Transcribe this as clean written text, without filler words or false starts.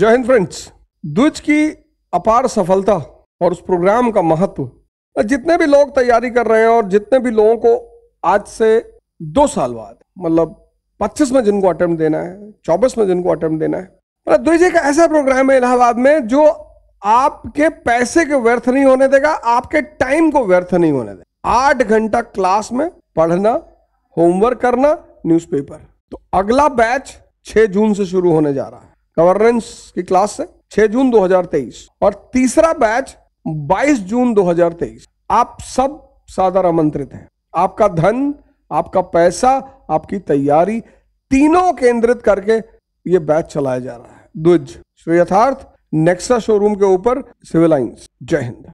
जय हिंद फ्रेंड्स। द्विज की अपार सफलता और उस प्रोग्राम का महत्व, जितने भी लोग तैयारी कर रहे हैं और जितने भी लोगों को आज से 2 साल बाद, मतलब 25 में जिनको अटेम्प्ट देना है, 24 में जिनको अटेम्प्ट देना है, मतलब द्विज एक ऐसा प्रोग्राम है इलाहाबाद में जो आपके पैसे के व्यर्थ नहीं होने देगा, आपके टाइम को व्यर्थ नहीं होने देगा। 8 घंटा क्लास में पढ़ना, होमवर्क करना, न्यूज़पेपर। तो अगला बैच 6 जून से शुरू होने जा रहा है, गवर्नेंस की क्लास से 6 जून 2023 और तीसरा बैच 22 जून 2023। आप सब सादर आमंत्रित हैं। आपका धन, आपका पैसा, आपकी तैयारी, तीनों केंद्रित करके ये बैच चलाया जा रहा है। द्विज, श्री यथार्थ नेक्सा शोरूम के ऊपर, सिविल लाइंस। जय हिंद।